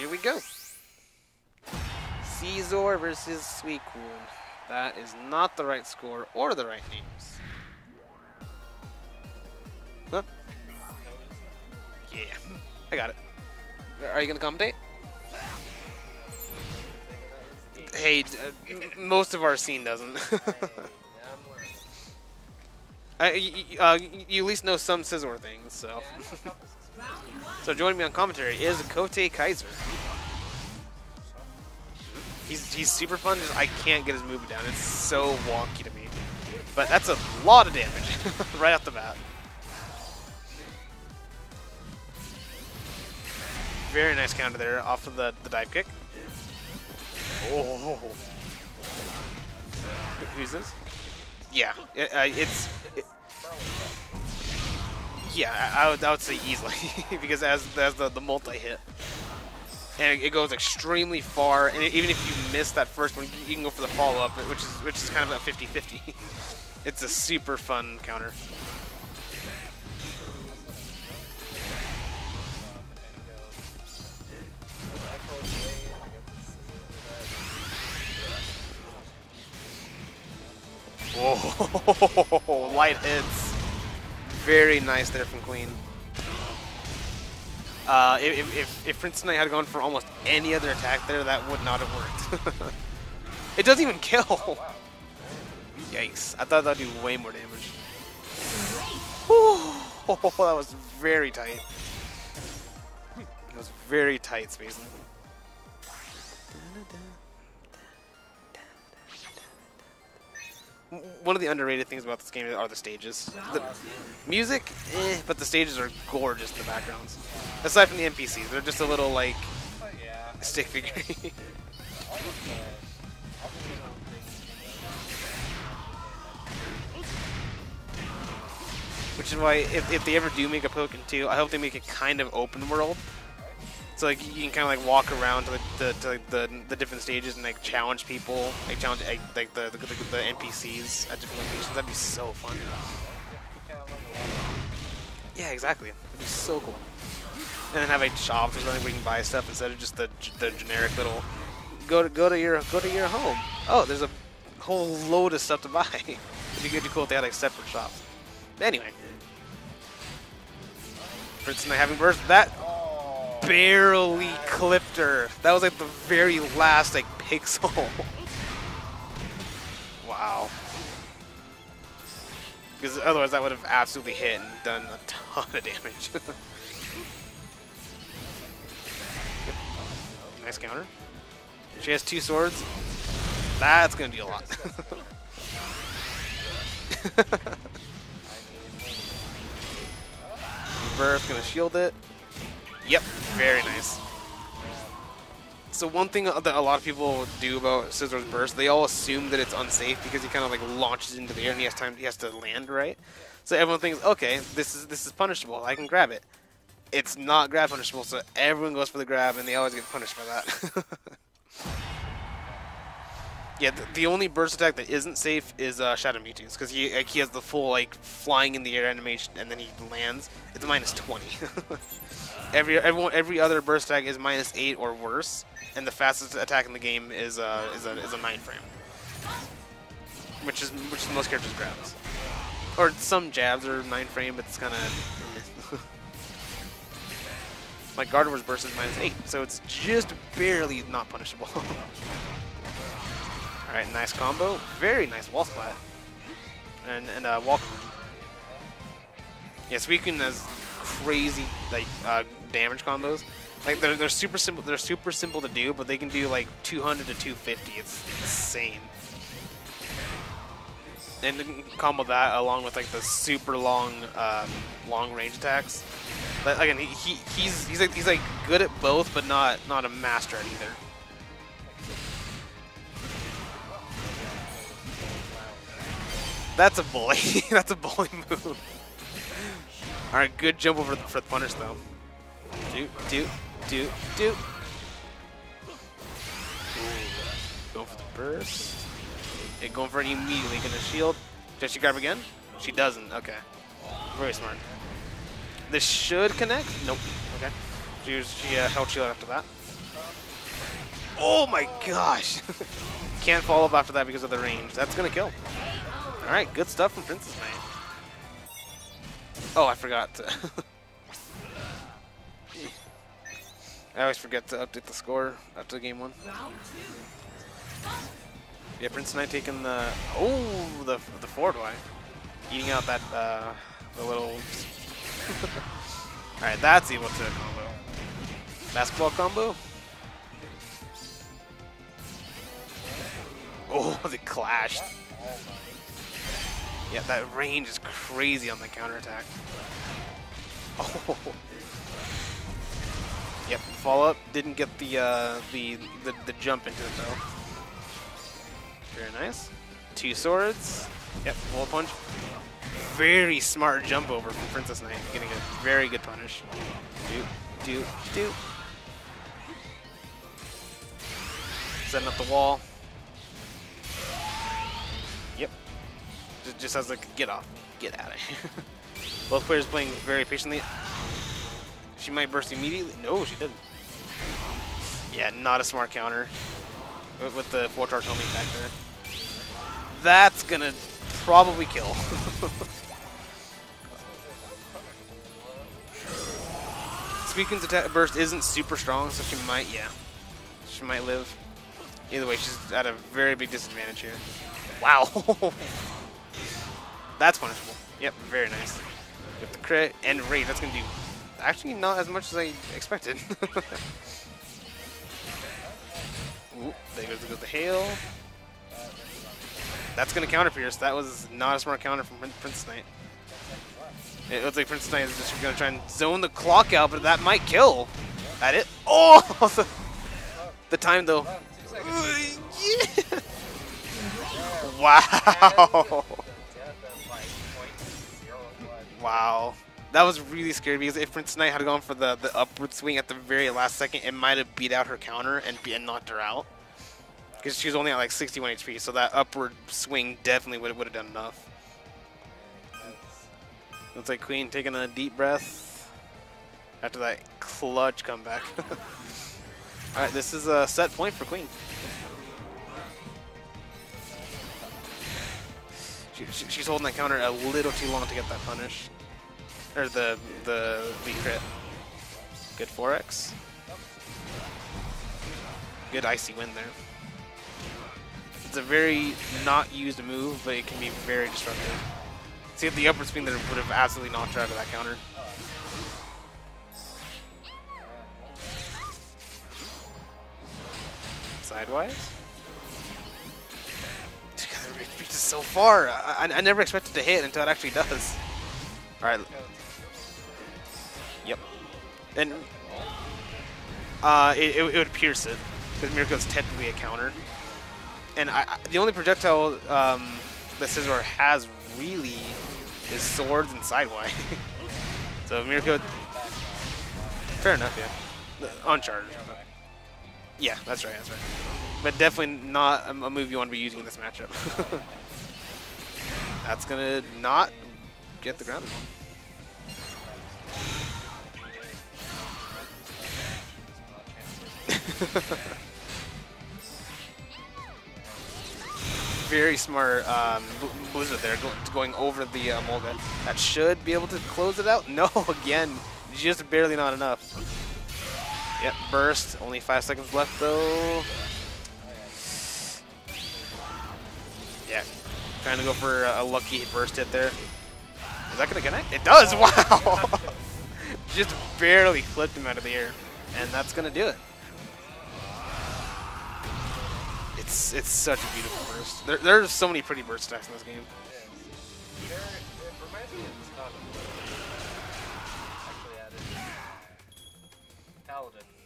here we go. Scizor versus Suicune. That is not the right score or the right names. Huh? Yeah, I got it. Are you gonna commentate? Hey, most of our scene doesn't. You at least know some Scizor things, so. So joining me on commentary is Kote Kaiser. He's super fun. Just, I can't get his move down. It's so wonky to me. But that's a lot of damage right off the bat. Very nice counter there off of the dive kick. Oh. Who's this? Yeah, I would say easily because as the multi hit, and it goes extremely far. And even if you miss that first one, you can go for the follow up, which is kind of a 50-50. It's a super fun counter. Oh, light hits. Very nice there from Queen. If Princess Knight had gone for almost any other attack there, that would not have worked. It doesn't even kill. Yikes. I thought that would do way more damage. Oh, that was very tight. It was very tight, Spazen. One of the underrated things about this game are the stages. The music, but the stages are gorgeous in the backgrounds. Aside from the NPCs, they're just a little, like, stick figure. Which is why, if they ever do make a Pokémon 2, I hope they make it kind of open world. So, like, you can kind of, like, walk around to the different stages and, like, challenge people, like, challenge, like, the NPCs at different locations. That'd be so fun. Yeah, exactly. That'd be so cool. And then have, like, shops or something where you can buy stuff instead of just the generic little, go to your home. Oh, there's a whole load of stuff to buy. It'd be good to cool if they had, like, separate shops. But anyway. Princess Knight having burst that. Barely clipped her. That was like the very last like pixel. Wow. Because otherwise that would have absolutely hit and done a ton of damage. Nice counter. She has two swords. That's gonna do a lot. Reverse, gonna shield it. Yep, very nice. So one thing that a lot of people do about Scizor's burst, they all assume that it's unsafe because he kind of like launches into the air and he has to land, right? So everyone thinks, okay, this is punishable. I can grab it. It's not grab punishable, so everyone goes for the grab and they always get punished by that. Yeah, the only burst attack that isn't safe is Shadow Mewtwo's because he has the full like flying in the air animation and then he lands. It's -20. Every other burst attack is -8 or worse, and the fastest attack in the game is a 9 frame, which is most characters grabs, or some jabs are 9 frame, but it's kind of like Gardevoir's burst is -8, so it's just barely not punishable. All right, nice combo, very nice wall splat, and wall. Yes, Suicune has crazy like damage combos. Like they're super simple. They're super simple to do, but they can do like 200 to 250. It's insane. And then combo that along with like the super long long range attacks. But again, he's like good at both, but not a master at either. That's a bully. That's a bully move. All right, good jump over for the punish though. Do. Go for the burst. Yeah, going for it immediately. Gonna shield. Does she grab again? She doesn't. Okay. Very smart. This should connect. Nope. Okay. She held shield after that. Oh my gosh! Can't follow up after that because of the range. That's gonna kill. Alright, good stuff from Princess Knight. Oh, I forgot to I always forget to update the score after game one. Yeah, Princess Knight taking the the forward line, eating out that the little. All right, that's equal to a combo. Basketball combo. Oh, they clashed. Yeah, that range is crazy on the counterattack. Oh. Yep, follow up didn't get the jump into it though. Very nice. Two swords. Yep, wall punch. Very smart jump over from Princess Knight. Getting a very good punish. Do. Setting up the wall. Yep. Just has like, get off. Get out of here. Both players playing very patiently. She might burst immediately. No, she didn't. Yeah, not a smart counter. With the 4-charge homing factor. That's gonna probably kill. Suicune's attack burst isn't super strong, so she might, yeah. She might live. Either way, she's at a very big disadvantage here. Wow. That's punishable. Yep, very nice. With the crit and rate, that's gonna do actually not as much as I expected. Ooh, there goes the hail. That's going to counter Pierce. That was not a smart counter from Princess Knight. It looks like Princess Knight is just going to try and zone the clock out, but that might kill. That it. Oh! The time, though. Wow. Wow. That was really scary because if Princess Knight had gone for the upward swing at the very last second, it might have beat out her counter and knocked her out. Because she was only at like 61 HP, so that upward swing definitely would have done enough. Looks like Queen taking a deep breath after that clutch comeback. Alright, this is a set point for Queen. She's holding that counter a little too long to get that punish. Or the crit. Good 4x. Good icy wind there. It's a very not used move, but it can be very destructive. See, if the upward spin there would have absolutely knocked her out of that counter. Sidewise. It reaches so far. I never expected to hit until it actually does. All right. Yep. And it would pierce it because Mirko's technically a counter. And the only projectile that Scizor has really is swords and sidewise. So Mirko, fair enough, yeah. Uncharged. Yeah, that's right. That's right. But definitely not a move you want to be using in this matchup. That's gonna not get the ground. Very smart Blizzard there, going over the Mulga. That should be able to close it out. No, again, just barely not enough. Yep, burst. Only 5 seconds left though. Yeah, trying to go for a lucky burst hit there. Is that gonna connect? It does! Wow! Just barely flipped him out of the air. And that's gonna do it. It's such a beautiful burst. There's so many pretty burst attacks in this game. Paladin.